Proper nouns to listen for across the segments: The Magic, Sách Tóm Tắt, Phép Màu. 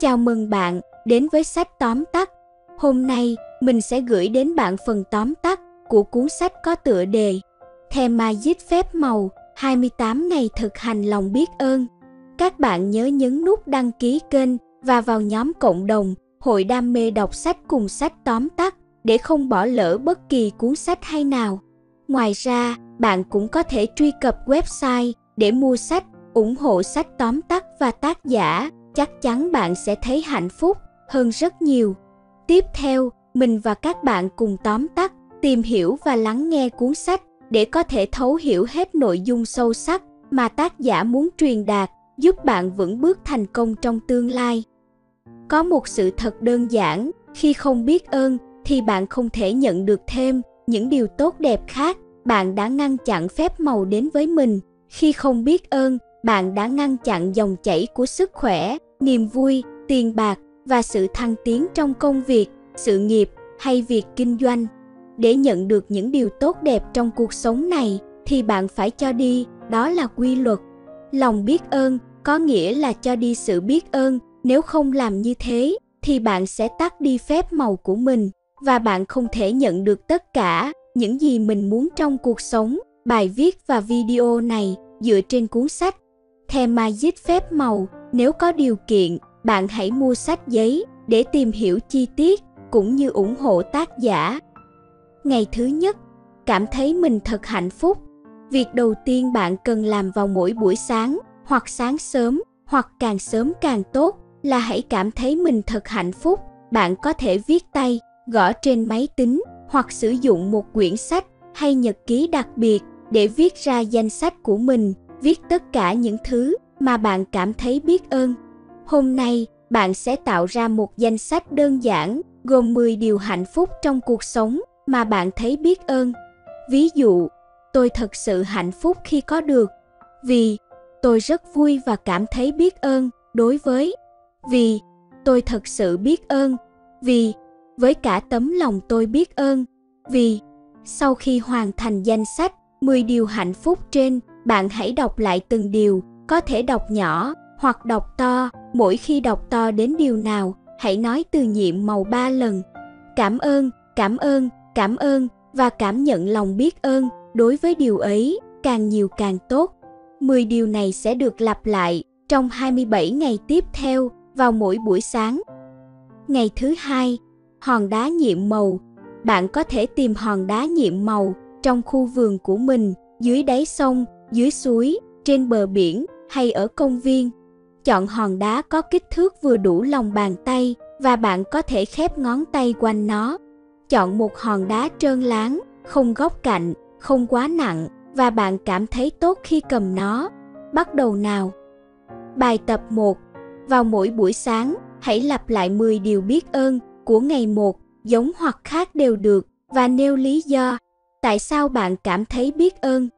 Chào mừng bạn đến với sách tóm tắt. Hôm nay, mình sẽ gửi đến bạn phần tóm tắt của cuốn sách có tựa đề The Magic Phép Màu 28 ngày thực hành lòng biết ơn. Các bạn nhớ nhấn nút đăng ký kênh và vào nhóm cộng đồng Hội Đam mê đọc sách cùng sách tóm tắt để không bỏ lỡ bất kỳ cuốn sách hay nào. Ngoài ra, bạn cũng có thể truy cập website để mua sách, ủng hộ sách tóm tắt và tác giả. Chắc chắn bạn sẽ thấy hạnh phúc hơn rất nhiều. Tiếp theo, mình và các bạn cùng tóm tắt, tìm hiểu và lắng nghe cuốn sách để có thể thấu hiểu hết nội dung sâu sắc mà tác giả muốn truyền đạt, giúp bạn vững bước thành công trong tương lai. Có một sự thật đơn giản, khi không biết ơn thì bạn không thể nhận được thêm những điều tốt đẹp khác. Bạn đã ngăn chặn phép màu đến với mình. Khi không biết ơn, bạn đã ngăn chặn dòng chảy của sức khỏe, niềm vui, tiền bạc và sự thăng tiến trong công việc, sự nghiệp hay việc kinh doanh. Để nhận được những điều tốt đẹp trong cuộc sống này thì bạn phải cho đi, đó là quy luật. Lòng biết ơn có nghĩa là cho đi sự biết ơn, nếu không làm như thế thì bạn sẽ tắt đi phép màu của mình và bạn không thể nhận được tất cả những gì mình muốn trong cuộc sống. Bài viết và video này dựa trên cuốn sách The Magic Phép Màu. Nếu có điều kiện, bạn hãy mua sách giấy để tìm hiểu chi tiết cũng như ủng hộ tác giả. Ngày thứ nhất, cảm thấy mình thật hạnh phúc. Việc đầu tiên bạn cần làm vào mỗi buổi sáng, hoặc sáng sớm, hoặc càng sớm càng tốt, là hãy cảm thấy mình thật hạnh phúc. Bạn có thể viết tay, gõ trên máy tính, hoặc sử dụng một quyển sách hay nhật ký đặc biệt để viết ra danh sách của mình, viết tất cả những thứ mà bạn cảm thấy biết ơn. Hôm nay, bạn sẽ tạo ra một danh sách đơn giản gồm 10 điều hạnh phúc trong cuộc sống mà bạn thấy biết ơn. Ví dụ, tôi thật sự hạnh phúc khi có được. Vì tôi rất vui và cảm thấy biết ơn đối với. Vì tôi thật sự biết ơn. Vì với cả tấm lòng tôi biết ơn. Vì sau khi hoàn thành danh sách 10 điều hạnh phúc trên, bạn hãy đọc lại từng điều, có thể đọc nhỏ hoặc đọc to. Mỗi khi đọc to đến điều nào, hãy nói từ nhiệm màu 3 lần. Cảm ơn, cảm ơn, cảm ơn và cảm nhận lòng biết ơn đối với điều ấy, càng nhiều càng tốt. 10 điều này sẽ được lặp lại trong 27 ngày tiếp theo vào mỗi buổi sáng. Ngày thứ hai, hòn đá nhiệm màu. Bạn có thể tìm hòn đá nhiệm màu trong khu vườn của mình, dưới đáy sông, dưới suối, trên bờ biển hay ở công viên. Chọn hòn đá có kích thước vừa đủ lòng bàn tay và bạn có thể khép ngón tay quanh nó. Chọn một hòn đá trơn láng, không góc cạnh, không quá nặng và bạn cảm thấy tốt khi cầm nó. Bắt đầu nào! Bài tập 1. Vào mỗi buổi sáng, hãy lặp lại 10 điều biết ơn của ngày 1, giống hoặc khác đều được, và nêu lý do tại sao bạn cảm thấy biết ơn.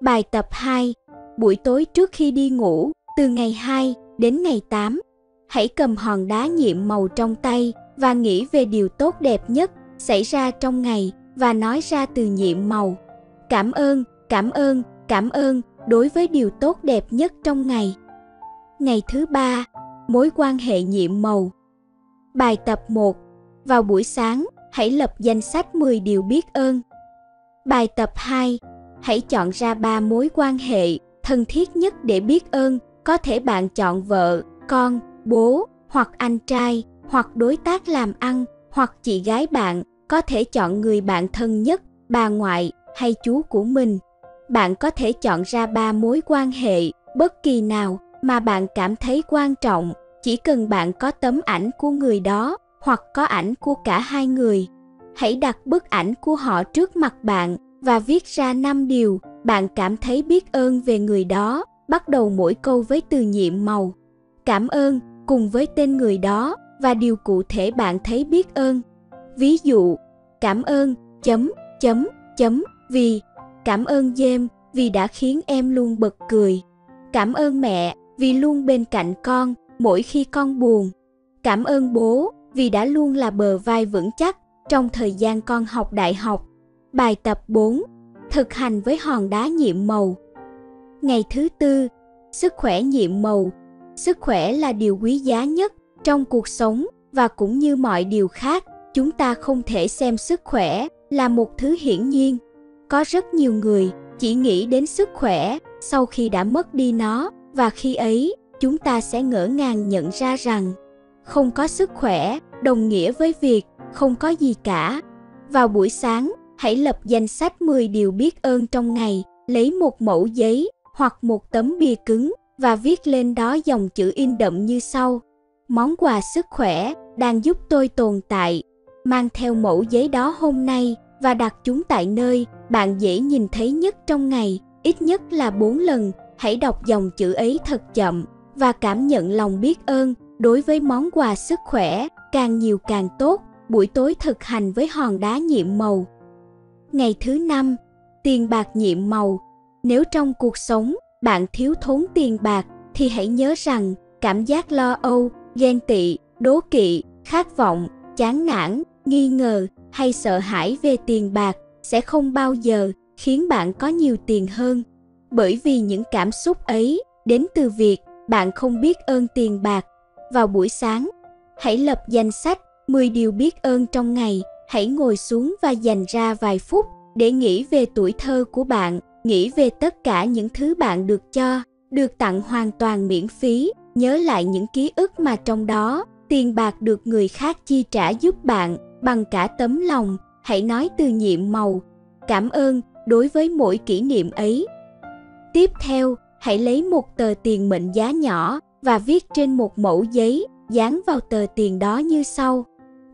Bài tập 2. Buổi tối trước khi đi ngủ, từ ngày 2 đến ngày 8, hãy cầm hòn đá nhiệm màu trong tay và nghĩ về điều tốt đẹp nhất xảy ra trong ngày và nói ra từ nhiệm màu. Cảm ơn, cảm ơn, cảm ơn đối với điều tốt đẹp nhất trong ngày. Ngày thứ 3. Mối quan hệ nhiệm màu. Bài tập 1. Vào buổi sáng, hãy lập danh sách 10 điều biết ơn. Bài tập 2. Hãy chọn ra 3 mối quan hệ thân thiết nhất để biết ơn. Có thể bạn chọn vợ, con, bố, hoặc anh trai, hoặc đối tác làm ăn, hoặc chị gái bạn. Có thể chọn người bạn thân nhất, bà ngoại hay chú của mình. Bạn có thể chọn ra 3 mối quan hệ bất kỳ nào mà bạn cảm thấy quan trọng, chỉ cần bạn có tấm ảnh của người đó hoặc có ảnh của cả hai người. Hãy đặt bức ảnh của họ trước mặt bạn và viết ra 5 điều bạn cảm thấy biết ơn về người đó. Bắt đầu mỗi câu với từ nhiệm màu. Cảm ơn cùng với tên người đó và điều cụ thể bạn thấy biết ơn. Ví dụ, cảm ơn ... vì cảm ơn James vì đã khiến em luôn bật cười. Cảm ơn mẹ vì luôn bên cạnh con mỗi khi con buồn. Cảm ơn bố vì đã luôn là bờ vai vững chắc trong thời gian con học đại học. Bài tập 4. Thực hành với hòn đá nhiệm màu. Ngày thứ 4. Sức khỏe nhiệm màu. Sức khỏe là điều quý giá nhất Trong cuộc sống và cũng như mọi điều khác, chúng ta không thể xem sức khỏe là một thứ hiển nhiên. Có rất nhiều người chỉ nghĩ đến sức khỏe sau khi đã mất đi nó, và khi ấy chúng ta sẽ ngỡ ngàng nhận ra rằng không có sức khỏe đồng nghĩa với việc không có gì cả. Vào buổi sáng, hãy lập danh sách 10 điều biết ơn trong ngày, lấy một mẩu giấy hoặc một tấm bìa cứng và viết lên đó dòng chữ in đậm như sau: món quà sức khỏe đang giúp tôi tồn tại. Mang theo mẩu giấy đó hôm nay và đặt chúng tại nơi bạn dễ nhìn thấy nhất trong ngày, ít nhất là 4 lần. Hãy đọc dòng chữ ấy thật chậm và cảm nhận lòng biết ơn đối với món quà sức khỏe, càng nhiều càng tốt. Buổi tối thực hành với hòn đá nhiệm màu. Ngày thứ 5, tiền bạc nhiệm màu. Nếu trong cuộc sống bạn thiếu thốn tiền bạc thì hãy nhớ rằng cảm giác lo âu, ghen tị, đố kỵ, khát vọng, chán nản, nghi ngờ hay sợ hãi về tiền bạc sẽ không bao giờ khiến bạn có nhiều tiền hơn, bởi vì những cảm xúc ấy đến từ việc bạn không biết ơn tiền bạc. Vào buổi sáng, hãy lập danh sách 10 điều biết ơn trong ngày, hãy ngồi xuống và dành ra vài phút để nghĩ về tuổi thơ của bạn, nghĩ về tất cả những thứ bạn được cho, được tặng hoàn toàn miễn phí, nhớ lại những ký ức mà trong đó tiền bạc được người khác chi trả giúp bạn bằng cả tấm lòng. Hãy nói từ nhiệm màu cảm ơn đối với mỗi kỷ niệm ấy. Tiếp theo, hãy lấy một tờ tiền mệnh giá nhỏ và viết trên một mẩu giấy, dán vào tờ tiền đó như sau: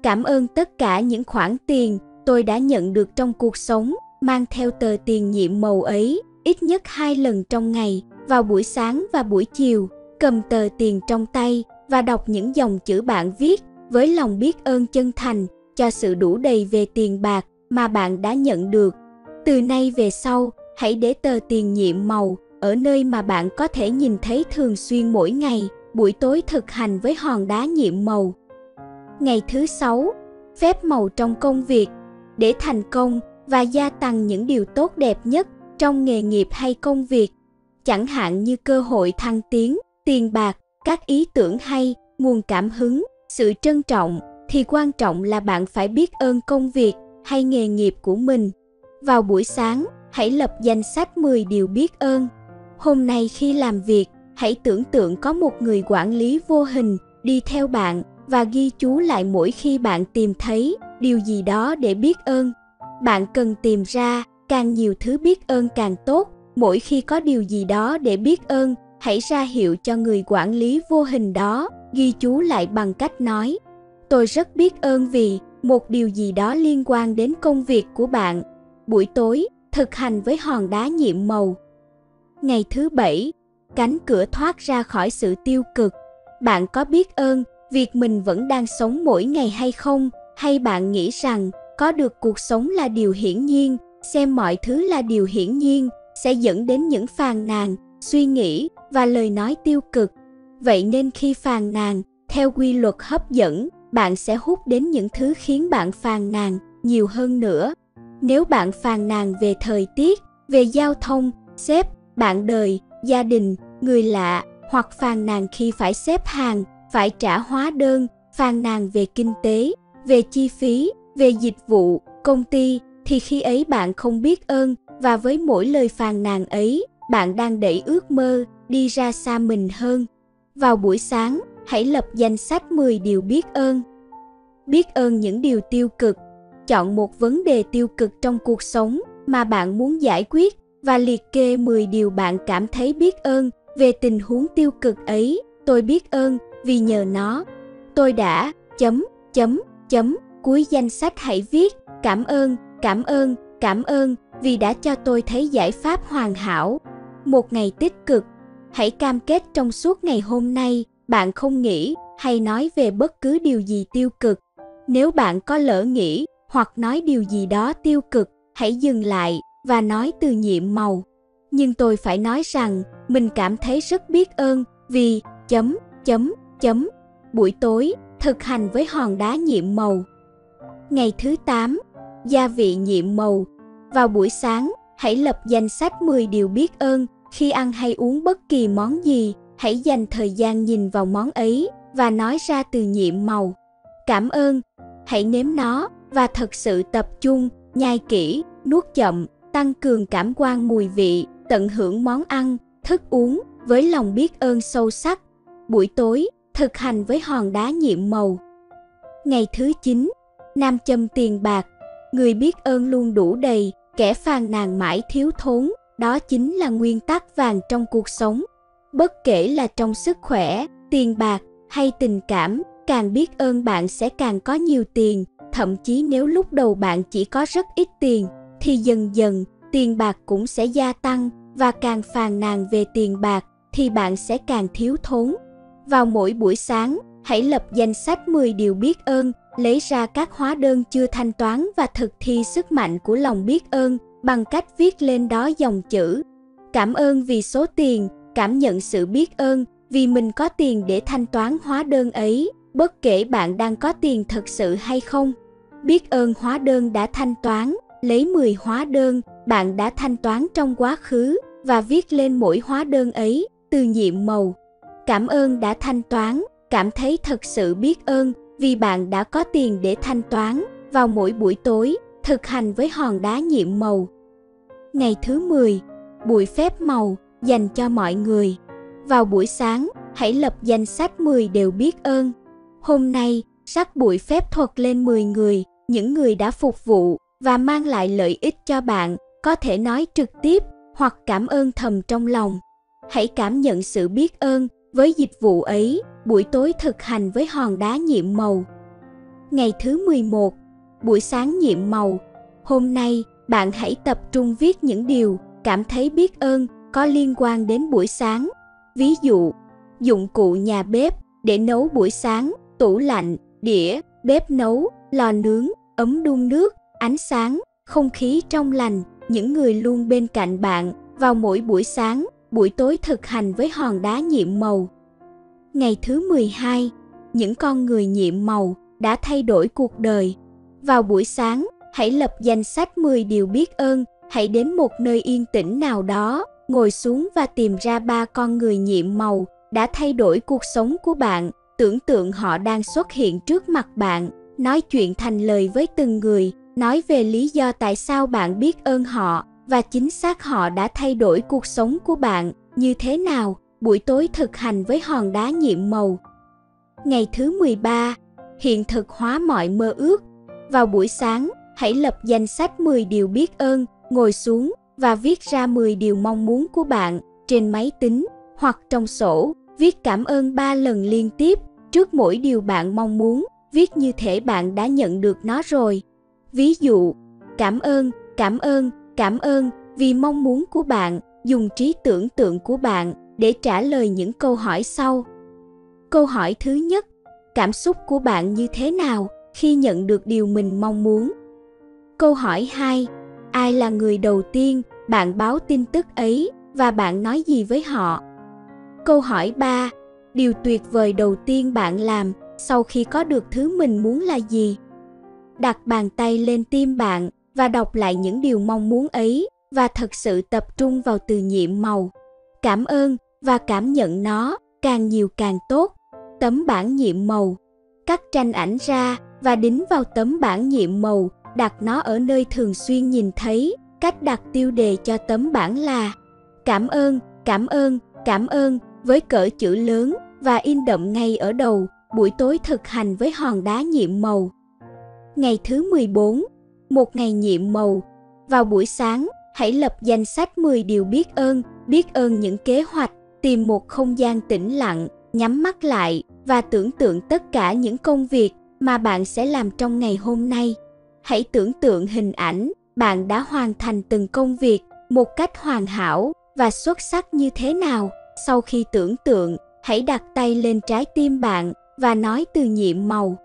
cảm ơn tất cả những khoản tiền tôi đã nhận được trong cuộc sống. Mang theo tờ tiền nhiệm màu ấy ít nhất 2 lần trong ngày, vào buổi sáng và buổi chiều. Cầm tờ tiền trong tay và đọc những dòng chữ bạn viết với lòng biết ơn chân thành cho sự đủ đầy về tiền bạc mà bạn đã nhận được. Từ nay về sau, hãy để tờ tiền nhiệm màu ở nơi mà bạn có thể nhìn thấy thường xuyên mỗi ngày. Buổi tối thực hành với hòn đá nhiệm màu. Ngày thứ 6, phép màu trong công việc. Để thành công và gia tăng những điều tốt đẹp nhất trong nghề nghiệp hay công việc, chẳng hạn như cơ hội thăng tiến, tiền bạc, các ý tưởng hay, nguồn cảm hứng, sự trân trọng, thì quan trọng là bạn phải biết ơn công việc hay nghề nghiệp của mình. Vào buổi sáng, hãy lập danh sách 10 điều biết ơn. Hôm nay khi làm việc, hãy tưởng tượng có một người quản lý vô hình đi theo bạn và ghi chú lại mỗi khi bạn tìm thấy điều gì đó để biết ơn. Bạn cần tìm ra càng nhiều thứ biết ơn càng tốt. Mỗi khi có điều gì đó để biết ơn, hãy ra hiệu cho người quản lý vô hình đó ghi chú lại bằng cách nói: tôi rất biết ơn vì một điều gì đó liên quan đến công việc của bạn. Buổi tối, thực hành với hòn đá nhiệm màu. Ngày thứ 7, cánh cửa thoát ra khỏi sự tiêu cực. Bạn có biết ơn việc mình vẫn đang sống mỗi ngày hay không? Hay bạn nghĩ rằng có được cuộc sống là điều hiển nhiên, xem mọi thứ là điều hiển nhiên sẽ dẫn đến những phàn nàn, suy nghĩ và lời nói tiêu cực. Vậy nên khi phàn nàn, theo quy luật hấp dẫn, bạn sẽ hút đến những thứ khiến bạn phàn nàn nhiều hơn nữa. Nếu bạn phàn nàn về thời tiết, về giao thông, sếp, bạn đời, gia đình, người lạ, hoặc phàn nàn khi phải xếp hàng, phải trả hóa đơn, phàn nàn về kinh tế, về chi phí, về dịch vụ, công ty, thì khi ấy bạn không biết ơn, và với mỗi lời phàn nàn ấy, bạn đang đẩy ước mơ đi ra xa mình hơn. Vào buổi sáng, hãy lập danh sách 10 điều biết ơn. Biết ơn những điều tiêu cực. Chọn một vấn đề tiêu cực trong cuộc sống mà bạn muốn giải quyết và liệt kê 10 điều bạn cảm thấy biết ơn về tình huống tiêu cực ấy. Tôi biết ơn vì nhờ nó, tôi đã... Cuối danh sách hãy viết cảm ơn vì đã cho tôi thấy giải pháp hoàn hảo. Một ngày tích cực. Hãy cam kết trong suốt ngày hôm nay bạn không nghĩ hay nói về bất cứ điều gì tiêu cực. Nếu bạn có lỡ nghĩ hoặc nói điều gì đó tiêu cực, hãy dừng lại và nói từ nhiệm màu: nhưng tôi phải nói rằng mình cảm thấy rất biết ơn vì... Buổi tối, thực hành với hòn đá nhiệm màu. Ngày thứ 8, gia vị nhiệm màu. Vào buổi sáng, hãy lập danh sách 10 điều biết ơn. Khi ăn hay uống bất kỳ món gì, hãy dành thời gian nhìn vào món ấy và nói ra từ nhiệm màu. Cảm ơn, hãy nếm nó và thật sự tập trung, nhai kỹ, nuốt chậm, tăng cường cảm quan mùi vị, tận hưởng món ăn, thức uống với lòng biết ơn sâu sắc. Buổi tối, thực hành với hòn đá nhiệm màu. Ngày thứ 9, nam châm tiền bạc. Người biết ơn luôn đủ đầy, kẻ phàn nàn mãi thiếu thốn. Đó chính là nguyên tắc vàng trong cuộc sống. Bất kể là trong sức khỏe, tiền bạc hay tình cảm, càng biết ơn bạn sẽ càng có nhiều tiền. Thậm chí nếu lúc đầu bạn chỉ có rất ít tiền, thì dần dần tiền bạc cũng sẽ gia tăng, và càng phàn nàn về tiền bạc thì bạn sẽ càng thiếu thốn. Vào mỗi buổi sáng, hãy lập danh sách 10 điều biết ơn, lấy ra các hóa đơn chưa thanh toán và thực thi sức mạnh của lòng biết ơn bằng cách viết lên đó dòng chữ: cảm ơn vì số tiền, cảm nhận sự biết ơn vì mình có tiền để thanh toán hóa đơn ấy, bất kể bạn đang có tiền thật sự hay không. Biết ơn hóa đơn đã thanh toán, lấy 10 hóa đơn bạn đã thanh toán trong quá khứ và viết lên mỗi hóa đơn ấy từ nhiệm màu. Cảm ơn đã thanh toán, cảm thấy thật sự biết ơn vì bạn đã có tiền để thanh toán. Vào mỗi buổi tối, thực hành với hòn đá nhiệm màu. Ngày thứ 10, buổi phép màu dành cho mọi người. Vào buổi sáng, hãy lập danh sách 10 điều biết ơn. Hôm nay, rắc bụi phép thuật lên 10 người, những người đã phục vụ và mang lại lợi ích cho bạn, có thể nói trực tiếp hoặc cảm ơn thầm trong lòng. Hãy cảm nhận sự biết ơn với dịch vụ ấy. Buổi tối thực hành với hòn đá nhiệm màu. Ngày thứ 11, buổi sáng nhiệm màu. Hôm nay, bạn hãy tập trung viết những điều cảm thấy biết ơn có liên quan đến buổi sáng. Ví dụ, dụng cụ nhà bếp để nấu buổi sáng, tủ lạnh, đĩa, bếp nấu, lò nướng, ấm đun nước, ánh sáng, không khí trong lành, những người luôn bên cạnh bạn. Vào mỗi buổi sáng, buổi tối thực hành với hòn đá nhiệm màu. Ngày thứ 12, những con người nhiệm màu đã thay đổi cuộc đời. Vào buổi sáng, hãy lập danh sách 10 điều biết ơn, hãy đến một nơi yên tĩnh nào đó, ngồi xuống và tìm ra 3 con người nhiệm màu đã thay đổi cuộc sống của bạn. Tưởng tượng họ đang xuất hiện trước mặt bạn, nói chuyện thành lời với từng người, nói về lý do tại sao bạn biết ơn họ và chính xác họ đã thay đổi cuộc sống của bạn như thế nào. Buổi tối thực hành với hòn đá nhiệm màu. Ngày thứ 13, hiện thực hóa mọi mơ ước. Vào buổi sáng, hãy lập danh sách 10 điều biết ơn, ngồi xuống và viết ra 10 điều mong muốn của bạn trên máy tính hoặc trong sổ. Viết cảm ơn 3 lần liên tiếp trước mỗi điều bạn mong muốn, viết như thể bạn đã nhận được nó rồi. Ví dụ, cảm ơn, cảm ơn, cảm ơn vì mong muốn của bạn, dùng trí tưởng tượng của bạn để trả lời những câu hỏi sau. Câu hỏi thứ nhất, cảm xúc của bạn như thế nào khi nhận được điều mình mong muốn? Câu hỏi 2, ai là người đầu tiên bạn báo tin tức ấy và bạn nói gì với họ? Câu hỏi 3, điều tuyệt vời đầu tiên bạn làm sau khi có được thứ mình muốn là gì? Đặt bàn tay lên tim bạn và đọc lại những điều mong muốn ấy và thật sự tập trung vào từ nhiệm màu. Cảm ơn và cảm nhận nó, càng nhiều càng tốt. Tấm bảng nhiệm màu. Cắt tranh ảnh ra và đính vào tấm bảng nhiệm màu, đặt nó ở nơi thường xuyên nhìn thấy. Cách đặt tiêu đề cho tấm bảng là cảm ơn, cảm ơn, cảm ơn với cỡ chữ lớn và in đậm ngay ở đầu. Buổi tối thực hành với hòn đá nhiệm màu. Ngày thứ 14, một ngày nhiệm màu. Vào buổi sáng, hãy lập danh sách 10 điều biết ơn những kế hoạch, tìm một không gian tĩnh lặng, nhắm mắt lại và tưởng tượng tất cả những công việc mà bạn sẽ làm trong ngày hôm nay. Hãy tưởng tượng hình ảnh bạn đã hoàn thành từng công việc một cách hoàn hảo và xuất sắc như thế nào. Sau khi tưởng tượng, hãy đặt tay lên trái tim bạn và nói từ nhiệm màu.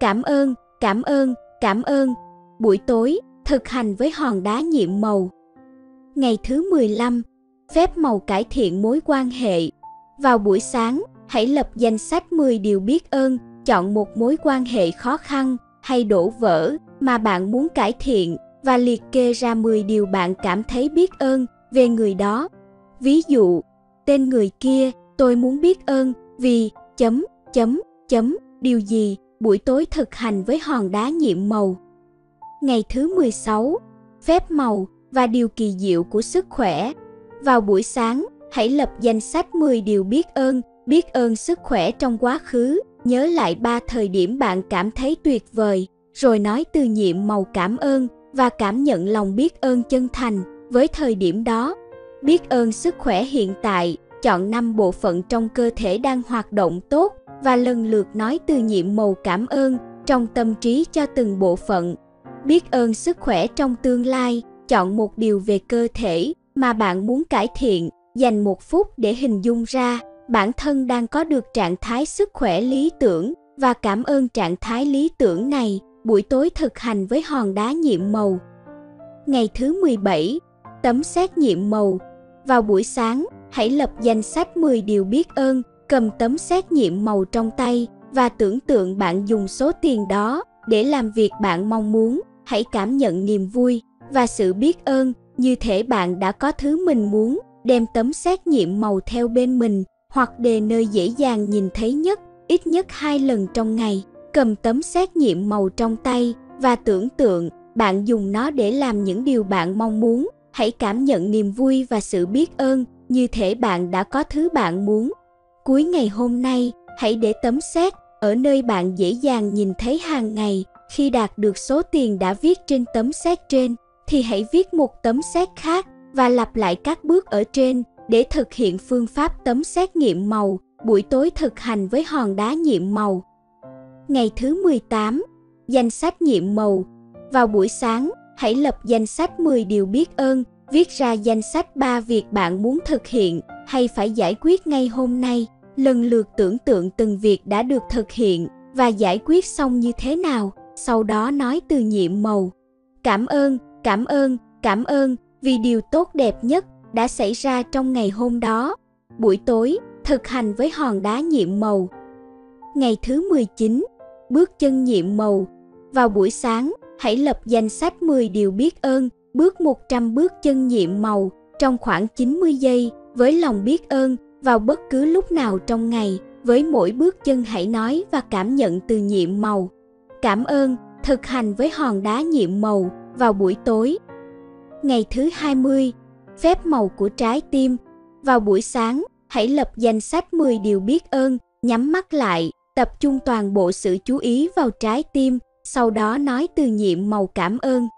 Cảm ơn, cảm ơn, cảm ơn. Buổi tối, thực hành với hòn đá nhiệm màu. Ngày thứ 15, phép màu cải thiện mối quan hệ. Vào buổi sáng, hãy lập danh sách 10 điều biết ơn, chọn một mối quan hệ khó khăn hay đổ vỡ mà bạn muốn cải thiện và liệt kê ra 10 điều bạn cảm thấy biết ơn về người đó. Ví dụ, tên người kia, tôi muốn biết ơn vì... Điều gì buổi tối thực hành với hòn đá nhiệm màu. Ngày thứ 16, phép màu và điều kỳ diệu của sức khỏe. Vào buổi sáng, hãy lập danh sách 10 điều biết ơn sức khỏe trong quá khứ. Nhớ lại 3 thời điểm bạn cảm thấy tuyệt vời, rồi nói từ nhiệm màu cảm ơn và cảm nhận lòng biết ơn chân thành với thời điểm đó. Biết ơn sức khỏe hiện tại, chọn 5 bộ phận trong cơ thể đang hoạt động tốt và lần lượt nói từ nhiệm màu cảm ơn trong tâm trí cho từng bộ phận. Biết ơn sức khỏe trong tương lai, chọn một điều về cơ thể mà bạn muốn cải thiện, dành 1 phút để hình dung ra bản thân đang có được trạng thái sức khỏe lý tưởng và cảm ơn trạng thái lý tưởng này. Buổi tối thực hành với hòn đá nhiệm màu. Ngày thứ 17, tấm séc nhiệm màu. Vào buổi sáng, hãy lập danh sách 10 điều biết ơn, cầm tấm séc nhiệm màu trong tay và tưởng tượng bạn dùng số tiền đó để làm việc bạn mong muốn. Hãy cảm nhận niềm vui và sự biết ơn như thể bạn đã có thứ mình muốn. Đem tấm séc nhiệm màu theo bên mình hoặc để nơi dễ dàng nhìn thấy nhất, ít nhất 2 lần trong ngày. Cầm tấm séc nhiệm màu trong tay và tưởng tượng bạn dùng nó để làm những điều bạn mong muốn. Hãy cảm nhận niềm vui và sự biết ơn như thể bạn đã có thứ bạn muốn. Cuối ngày hôm nay, hãy để tấm séc ở nơi bạn dễ dàng nhìn thấy hàng ngày. Khi đạt được số tiền đã viết trên tấm séc trên, thì hãy viết một tấm séc khác và lặp lại các bước ở trên để thực hiện phương pháp tấm séc nhiệm màu. Buổi tối thực hành với hòn đá nhiệm màu. Ngày thứ 18, danh sách nhiệm màu. Vào buổi sáng, hãy lập danh sách 10 điều biết ơn, viết ra danh sách 3 việc bạn muốn thực hiện hay phải giải quyết ngay hôm nay, lần lượt tưởng tượng từng việc đã được thực hiện và giải quyết xong như thế nào, sau đó nói từ nhiệm màu. Cảm ơn, cảm ơn, cảm ơn vì điều tốt đẹp nhất đã xảy ra trong ngày hôm đó. Buổi tối, thực hành với hòn đá nhiệm màu. Ngày thứ 19, bước chân nhiệm màu. Vào buổi sáng, hãy lập danh sách 10 điều biết ơn, bước 100 bước chân nhiệm màu trong khoảng 90 giây với lòng biết ơn vào bất cứ lúc nào trong ngày. Với mỗi bước chân hãy nói và cảm nhận từ nhiệm màu. Cảm ơn, thực hành với hòn đá nhiệm màu vào buổi tối. Ngày thứ 20, phép màu của trái tim. Vào buổi sáng, hãy lập danh sách 10 điều biết ơn, nhắm mắt lại, tập trung toàn bộ sự chú ý vào trái tim, sau đó nói từ nhiệm màu cảm ơn.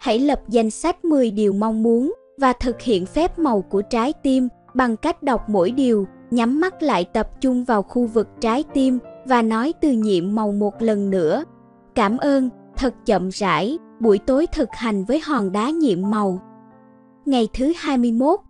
Hãy lập danh sách 10 điều mong muốn và thực hiện phép màu của trái tim bằng cách đọc mỗi điều, nhắm mắt lại tập trung vào khu vực trái tim và nói từ nhiệm màu một lần nữa. Cảm ơn, thật chậm rãi. Buổi tối thực hành với hòn đá nhiệm màu. Ngày thứ 21,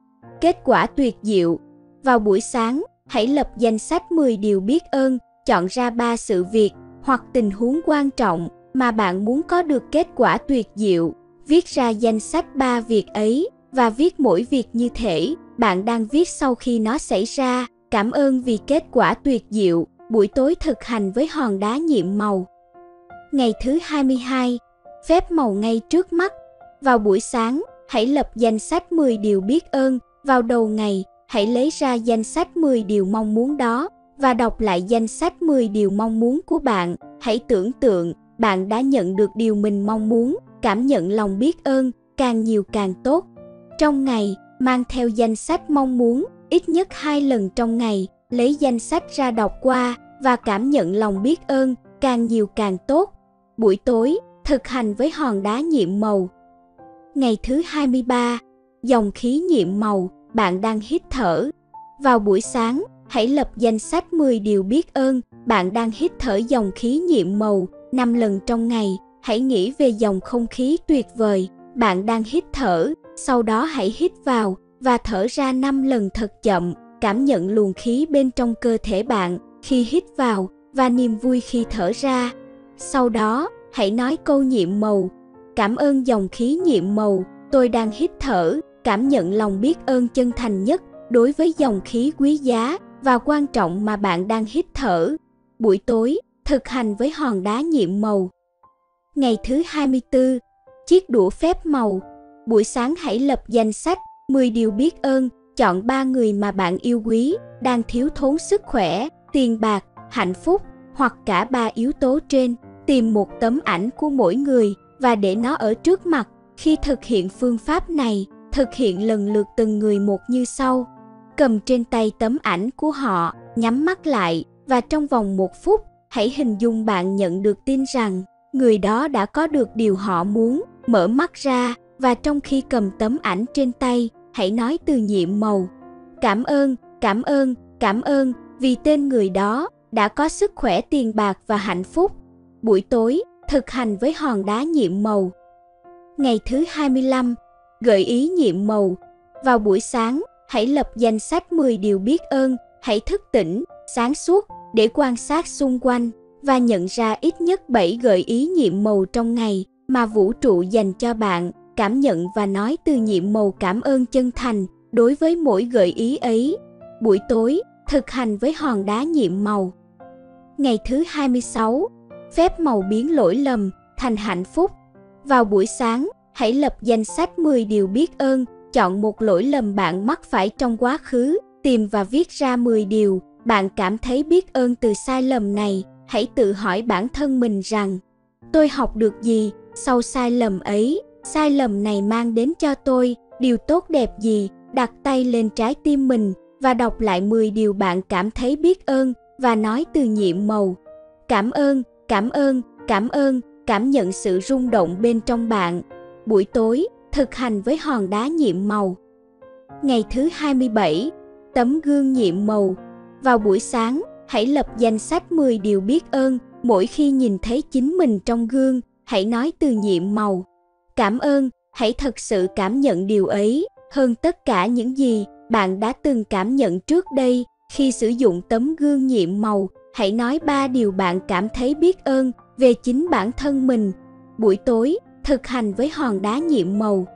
kết quả tuyệt diệu. Vào buổi sáng, hãy lập danh sách 10 điều biết ơn, chọn ra 3 sự việc hoặc tình huống quan trọng mà bạn muốn có được kết quả tuyệt diệu. Viết ra danh sách 3 việc ấy và viết mỗi việc như thể bạn đang viết sau khi nó xảy ra. Cảm ơn vì kết quả tuyệt diệu. Buổi tối thực hành với hòn đá nhiệm màu. Ngày thứ 22, phép màu ngay trước mắt. Vào buổi sáng, hãy lập danh sách 10 điều biết ơn. Vào đầu ngày, hãy lấy ra danh sách 10 điều mong muốn đó và đọc lại danh sách 10 điều mong muốn của bạn. Hãy tưởng tượng bạn đã nhận được điều mình mong muốn, cảm nhận lòng biết ơn, càng nhiều càng tốt. Trong ngày, mang theo danh sách mong muốn, ít nhất 2 lần trong ngày, lấy danh sách ra đọc qua và cảm nhận lòng biết ơn, càng nhiều càng tốt. Buổi tối, thực hành với hòn đá nhiệm màu. Ngày thứ 23, dòng khí nhiệm màu, bạn đang hít thở. Vào buổi sáng, hãy lập danh sách 10 điều biết ơn, bạn đang hít thở dòng khí nhiệm màu 5 lần trong ngày. Hãy nghĩ về dòng không khí tuyệt vời bạn đang hít thở, sau đó hãy hít vào và thở ra 5 lần thật chậm. Cảm nhận luồng khí bên trong cơ thể bạn khi hít vào và niềm vui khi thở ra. Sau đó, hãy nói câu nhiệm màu. Cảm ơn dòng khí nhiệm màu, tôi đang hít thở. Cảm nhận lòng biết ơn chân thành nhất đối với dòng khí quý giá và quan trọng mà bạn đang hít thở. Buổi tối, thực hành với hòn đá nhiệm màu. Ngày thứ 24, chiếc đũa phép màu. Buổi sáng hãy lập danh sách 10 điều biết ơn, chọn 3 người mà bạn yêu quý, đang thiếu thốn sức khỏe, tiền bạc, hạnh phúc. hoặc cả ba yếu tố trên, tìm một tấm ảnh của mỗi người và để nó ở trước mặt. Khi thực hiện phương pháp này, thực hiện lần lượt từng người một như sau. Cầm trên tay tấm ảnh của họ, nhắm mắt lại và trong vòng 1 phút, hãy hình dung bạn nhận được tin rằng người đó đã có được điều họ muốn. Mở mắt ra và trong khi cầm tấm ảnh trên tay, hãy nói từ nhiệm màu: cảm ơn, cảm ơn, cảm ơn vì tên người đó đã có sức khỏe, tiền bạc và hạnh phúc. Buổi tối, thực hành với hòn đá nhiệm màu. Ngày thứ 25, gợi ý nhiệm màu. Vào buổi sáng, hãy lập danh sách 10 điều biết ơn, hãy thức tỉnh, sáng suốt để quan sát xung quanh và nhận ra ít nhất 7 gợi ý nhiệm màu trong ngày mà vũ trụ dành cho bạn. Cảm nhận và nói từ nhiệm màu cảm ơn chân thành đối với mỗi gợi ý ấy. Buổi tối, thực hành với hòn đá nhiệm màu. Ngày thứ 26, phép màu biến lỗi lầm thành hạnh phúc. Vào buổi sáng, hãy lập danh sách 10 điều biết ơn, chọn một lỗi lầm bạn mắc phải trong quá khứ, tìm và viết ra 10 điều bạn cảm thấy biết ơn từ sai lầm này. Hãy tự hỏi bản thân mình rằng, tôi học được gì sau sai lầm ấy? Sai lầm này mang đến cho tôi điều tốt đẹp gì? Đặt tay lên trái tim mình và đọc lại 10 điều bạn cảm thấy biết ơn và nói từ nhiệm màu. Cảm ơn, cảm ơn, cảm ơn, cảm nhận sự rung động bên trong bạn. Buổi tối, thực hành với hòn đá nhiệm màu. Ngày thứ 27, tấm gương nhiệm màu. Vào buổi sáng, hãy lập danh sách 10 điều biết ơn. Mỗi khi nhìn thấy chính mình trong gương, hãy nói từ nhiệm màu. Cảm ơn, hãy thật sự cảm nhận điều ấy hơn tất cả những gì bạn đã từng cảm nhận trước đây. Khi sử dụng tấm gương nhiệm màu, hãy nói 3 điều bạn cảm thấy biết ơn về chính bản thân mình. Buổi tối, thực hành với hòn đá nhiệm màu.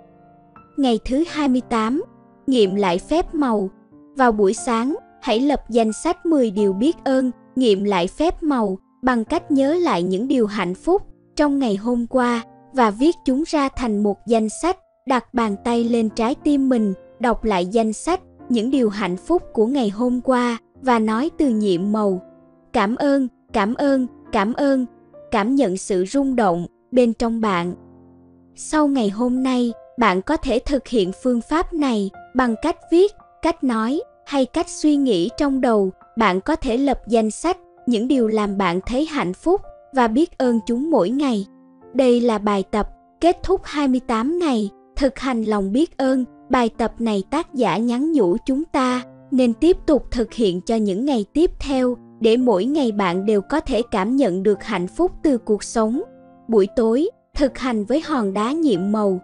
Ngày thứ 28, nghiệm lại phép màu. Vào buổi sáng, hãy lập danh sách 10 điều biết ơn, nghiệm lại phép màu bằng cách nhớ lại những điều hạnh phúc trong ngày hôm qua và viết chúng ra thành một danh sách. Đặt bàn tay lên trái tim mình, đọc lại danh sách những điều hạnh phúc của ngày hôm qua và nói từ nhiệm màu. Cảm ơn, cảm ơn, cảm ơn, cảm nhận sự rung động bên trong bạn. Sau ngày hôm nay, bạn có thể thực hiện phương pháp này bằng cách viết, cách nói hay cách suy nghĩ trong đầu. Bạn có thể lập danh sách những điều làm bạn thấy hạnh phúc và biết ơn chúng mỗi ngày. Đây là bài tập kết thúc 28 ngày thực hành lòng biết ơn. Bài tập này tác giả nhắn nhủ chúng ta nên tiếp tục thực hiện cho những ngày tiếp theo để mỗi ngày bạn đều có thể cảm nhận được hạnh phúc từ cuộc sống. Buổi tối, thực hành với hòn đá nhiệm màu.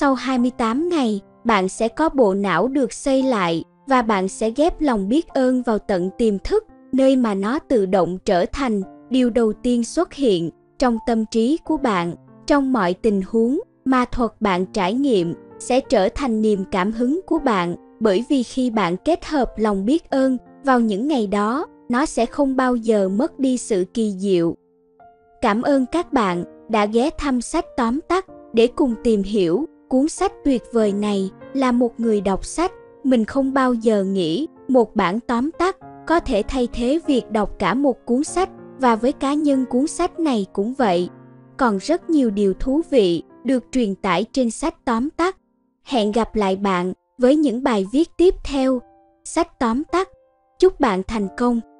Sau 28 ngày, bạn sẽ có bộ não được xây lại và bạn sẽ ghép lòng biết ơn vào tận tiềm thức, nơi mà nó tự động trở thành điều đầu tiên xuất hiện trong tâm trí của bạn. Trong mọi tình huống mà thuật bạn trải nghiệm sẽ trở thành niềm cảm hứng của bạn, bởi vì khi bạn kết hợp lòng biết ơn vào những ngày đó, nó sẽ không bao giờ mất đi sự kỳ diệu. Cảm ơn các bạn đã ghé thăm sách tóm tắt để cùng tìm hiểu cuốn sách tuyệt vời này. Là một người đọc sách, mình không bao giờ nghĩ một bản tóm tắt có thể thay thế việc đọc cả một cuốn sách, và với cá nhân cuốn sách này cũng vậy. Còn rất nhiều điều thú vị được truyền tải trên sách tóm tắt. Hẹn gặp lại bạn với những bài viết tiếp theo. Sách tóm tắt. Chúc bạn thành công!